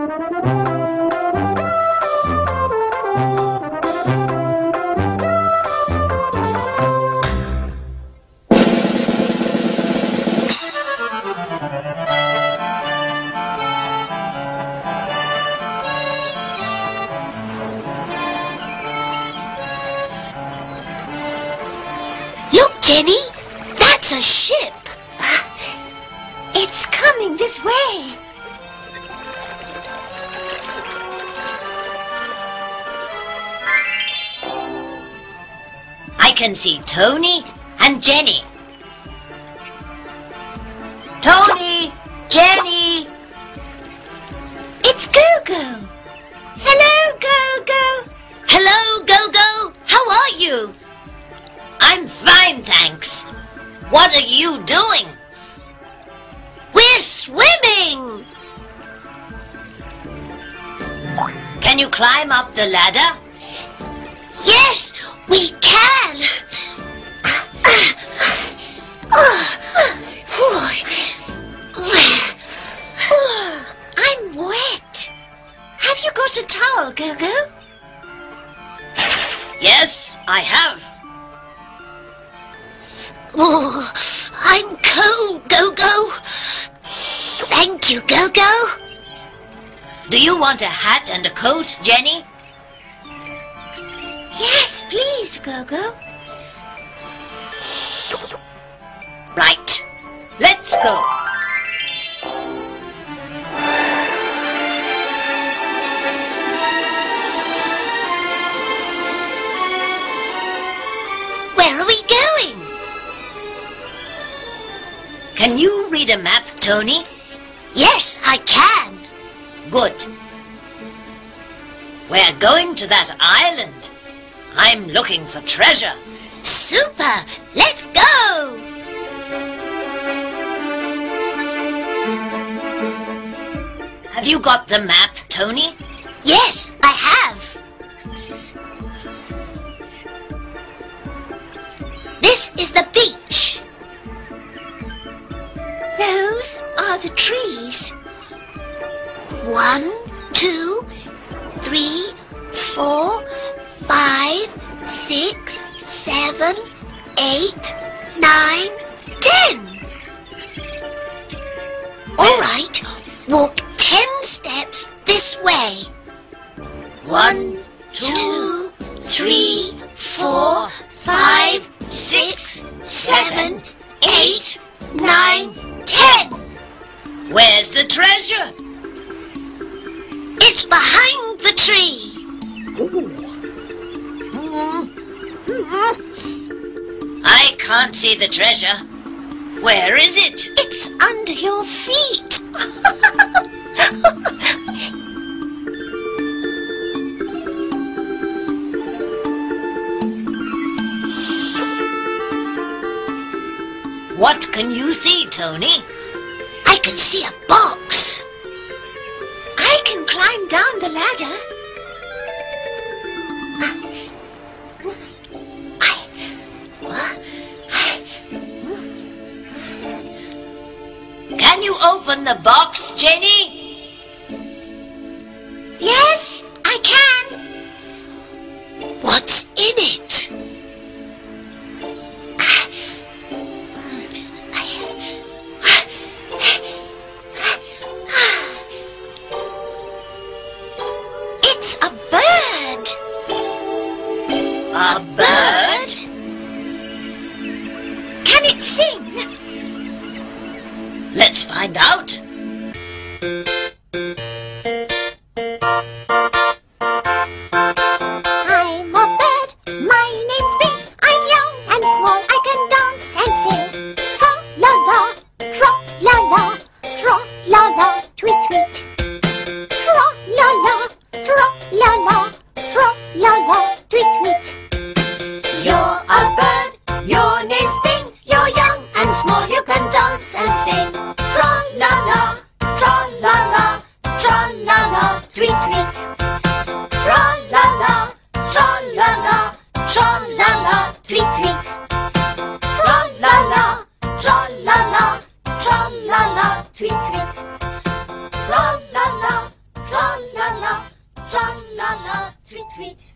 Look, Jenny, that's a ship. It's coming this way. I can see Tony and Jenny. Tony! Jenny! It's Gogo! Hello, Gogo! Hello, Gogo! How are you? I'm fine, thanks. What are you doing? We're swimming! Can you climb up the ladder? Yes, we can! I'm wet. Have you got a towel, Gogo? Yes, I have. Oh, I'm cold, Gogo. Thank you, Gogo. Do you want a hat and a coat, Jenny? Yes, please, Gogo. Right. Let's go. Can you read a map, Tony? Yes, I can. Good. We're going to that island. I'm looking for treasure. Super! Let's go! Have you got the map, Tony? Yes, I have. This is the beach. Those are the trees. 1, 2, 3, 4, 5, 6, 7, 8, 9, 10. All right, walk 10 steps this way. 1, 2, 3, 4, 5, 6, 7, 8, 9, 10. Where's the treasure? It's behind the tree. I can't see the treasure. Where is it? It's under your feet. What can you see, Tony? I can see a box. I can climb down the ladder. Can you open the box, Jenny? Yes, I can. What's in it? Let's find out. I'm a bird, my name's Big. I'm young and small, I can dance and sing. Tra-la-la, tweet-tweet. Tra-la-la, tweet-tweet. You're a bird, your name's Big. You're young and small, you can dance and sing. Tra-la-la, tra-la-la, tra-la-la, tweet-tweet. Tra-la-la, tra-la-la, tra-la-la, treat.